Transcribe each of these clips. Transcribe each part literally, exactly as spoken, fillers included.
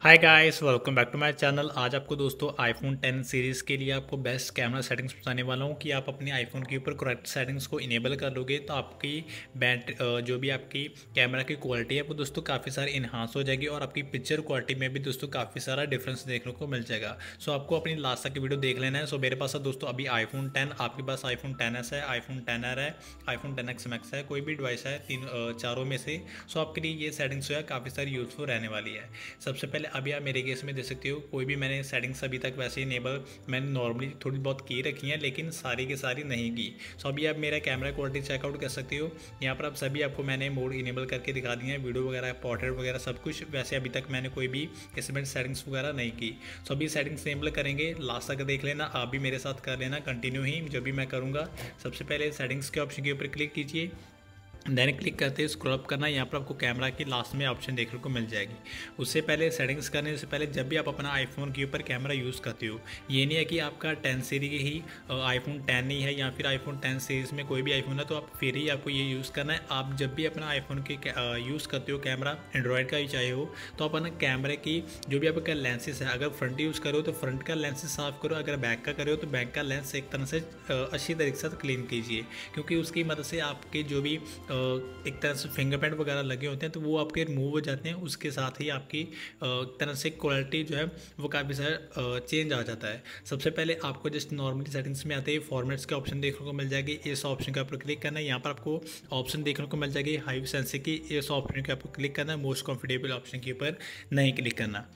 Hi guys, welcome back to my channel. आज आपको दोस्तों आईफोन टेन सीरीज़ के लिए आपको बेस्ट कैमरा सेटिंग्स बताने वाला हूं कि आप अपने आईफोन के ऊपर करेक्ट सेटिंग्स को इनेबल कर लोगे तो आपकी बैटरी जो भी आपकी कैमरा की क्वालिटी है वो दोस्तों काफ़ी सारी इन्हांस हो जाएगी और आपकी पिक्चर क्वालिटी में भी दोस्तों काफ़ी सारा डिफरेंस देखने को मिल जाएगा। सो आपको अपनी लास्ट तक की वीडियो देख लेना है। सो मेरे पास दोस्तों अभी आईफोन टेन, आपके पास आईफोन टेन एस है, आईफोन टेन आर है, आईफोन टेन एक्स मैक्स है, कोई भी डिवाइस है तीन चारों में से। सो आपके लिए ये सेटिंग्स जो है काफ़ी सारी यूजफुल रहने वाली है। सबसे पहले अभी आप मेरे केस में देख सकते हो, कोई भी मैंने सेटिंग्स अभी तक वैसे इनेबल मैंने नॉर्मली थोड़ी बहुत की रखी हैं लेकिन सारी की सारी नहीं की। सो अभी आप मेरा कैमरा क्वालिटी चेकआउट कर सकते हो। यहाँ पर आप सभी आपको मैंने मोड इनेबल करके दिखा दिए हैं, वीडियो वगैरह, पोर्ट्रेट वगैरह सब कुछ। वैसे अभी तक मैंने कोई भी इसमें सेटिंग्स वगैरह नहीं की। सो अभी सेटिंग्स इनेबल करेंगे, लास्ट तक देख लेना, आप भी मेरे साथ कर लेना कंटिन्यू ही जो भी मैं करूँगा। सबसे पहले सेटिंग्स के ऑप्शन के ऊपर क्लिक कीजिए, देन क्लिक करते ही स्क्रॉल अप करना। यहाँ पर आपको कैमरा की लास्ट में ऑप्शन देखने को मिल जाएगी। उससे पहले सेटिंग्स करने से पहले जब भी आप अपना आईफोन के ऊपर कैमरा यूज़ करते हो, ये नहीं है कि आपका टेन सीरीज ही आईफोन टेन नहीं है या फिर आईफोन टेन सीरीज़ में कोई भी आईफोन है तो आप फिर ही आपको ये यूज़ करना है। आप जब भी अपना आईफोन के यूज़ करते हो, कैमरा एंड्रॉयड का ही चाहे हो, तो आप अपना कैमरे की जो भी आपका लेंसेज है, अगर फ्रंट यूज़ करो तो फ्रंट का लेंसेज साफ़ करो, अगर बैक का करो तो बैक का लेंस एक तरह से अच्छी तरीके से क्लीन कीजिए, क्योंकि उसकी मदद से आपके जो भी एक तरह से फिंगरप्रिंट वगैरह लगे होते हैं तो वो आपके रिमूव हो जाते हैं। उसके साथ ही आपकी एक तरह से क्वालिटी जो है वो काफ़ी सारा चेंज आ जाता है। सबसे पहले आपको जस्ट नॉर्मली सेटिंग्स में आते ही फॉर्मेट्स के ऑप्शन देखने को मिल जाएगी। इस ऑप्शन के ऊपर क्लिक करना है, यहाँ पर आपको ऑप्शन देखने को मिल जाएगी हाई सेंसिंग की। इस ऑप्शन के आपको क्लिक करना है, मोस्ट कंफर्टेबल ऑप्शन के ऊपर नहीं क्लिक करना।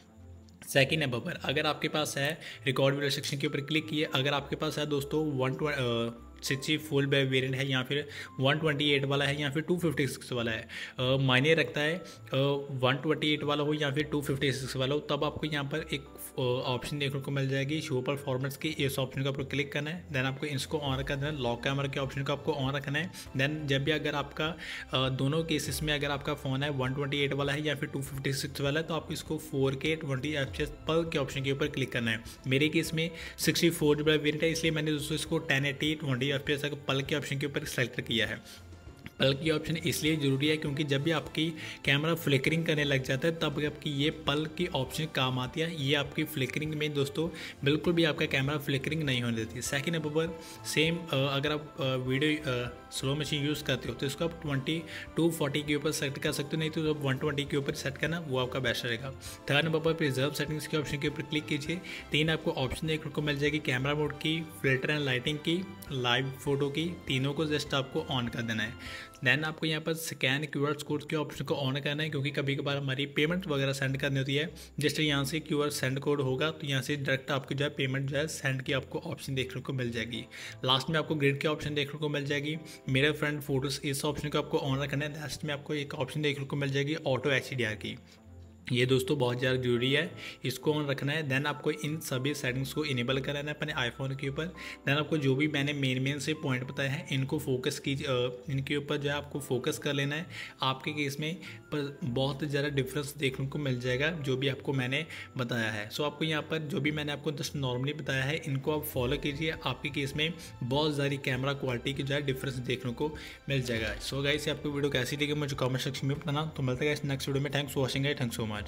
सेकेंड नंबर पर अगर आपके पास है रिकॉर्ड वीडियो सेक्शन के ऊपर क्लिक किए। अगर आपके पास है दोस्तों one twenty sixty full variant है या फिर वन ट्वेंटी एट वाला है या फिर टू फिफ्टी सिक्स वाला है, आ, मायने रखता है आ, वन ट्वेंटी एट वाला हो या फिर टू फिफ्टी सिक्स वाला हो, तब आपको यहाँ पर एक ऑप्शन देखने को मिल जाएगी शो परफॉर्मेंस की। इस ऑप्शन का आपको क्लिक करना है, देन आपको इसको ऑन रखना है, लॉक कैमरा के ऑप्शन को आपको ऑन रखना है। देन जब भी अगर आपका आ, दोनों केसेस में अगर आपका फ़ोन है वन ट्वेंटी एट वाला है या फिर टू फिफ्टी सिक्स वाला है तो आपको इसको फोर के ट्वेंटी एफ पर के ऑप्शन के ऊपर क्लिक करना है। मेरे केस में सिक्सटी फोर वाला वेरियंट है इसलिए मैंने दोस्तों इसको ten eighty twenty F P S तक पल के ऑप्शन के ऊपर सेलेक्ट किया है। पल की ऑप्शन इसलिए ज़रूरी है क्योंकि जब भी आपकी कैमरा फ्लिकरिंग करने लग जाता है तब आपकी ये पल की ऑप्शन काम आती है। ये आपकी फ्लिकरिंग में दोस्तों बिल्कुल भी आपका कैमरा फ्लिकरिंग नहीं होने देती। सेकंड नंबर पर सेम अगर आप वीडियो स्लो मशीन यूज़ करते हो तो इसको आप ट्वेंटी टू फोर्टी के ऊपर सेट कर सकते हो, नहीं तो आप वन ट्वेंटी के ऊपर सेट करना, वो आपका बेस्ट रहेगा। थर्ड नंबर पर प्रिजर्व सेटिंग्स के ऑप्शन के ऊपर क्लिक कीजिए। तीन आपको ऑप्शन देखने को मिल जाएगी, कैमरा मोड की, फिल्टर एंड लाइटिंग की, लाइव फोटो की। तीनों को जस्ट आपको ऑन कर देना है। देन आपको यहाँ पर स्कैन क्यू आर कोड के ऑप्शन को ऑन करना है, क्योंकि कभी कभार हमारी पेमेंट वगैरह सेंड करनी होती है। जस्ट यहाँ से क्यू आर सेंड कोड होगा तो यहाँ से डायरेक्ट आपकी जो है पेमेंट जो है सेंड की आपको ऑप्शन देखने को मिल जाएगी। लास्ट में आपको ग्रिड के ऑप्शन देखने को मिल जाएगी, मेरा फ्रेंड फोटोज़, इस ऑप्शन को आपको ऑन रखना है। लास्ट में आपको एक ऑप्शन देखने को मिल जाएगी ऑटो एच डी आर की, ये दोस्तों बहुत ज़्यादा जरूरी है, इसको ऑन रखना है। देन आपको इन सभी सेटिंग्स को इनेबल कराना है अपने आईफोन के ऊपर। देन आपको जो भी मैंने मेन मेन से पॉइंट बताए हैं इनको फोकस कीजिए, इनके ऊपर जो है आपको फोकस कर लेना है। आपके केस में पर बहुत ज़्यादा डिफरेंस देखने को मिल जाएगा जो भी आपको मैंने बताया है। सो आपको यहाँ पर जो भी मैंने आपको जस्ट नॉर्मली बताया है इनको आप फॉलो कीजिए, आपके केस में बहुत सारी कैमरा क्वालिटी की जो है डिफरेंस देखने को मिल जाएगा। सो गाइस, आपको वीडियो कैसी लगी मुझे कॉमेंट सेक्शन में बताना। तो मिलता है गाइस नेक्स्ट वीडियो में। Thanks for watching, thanks so much.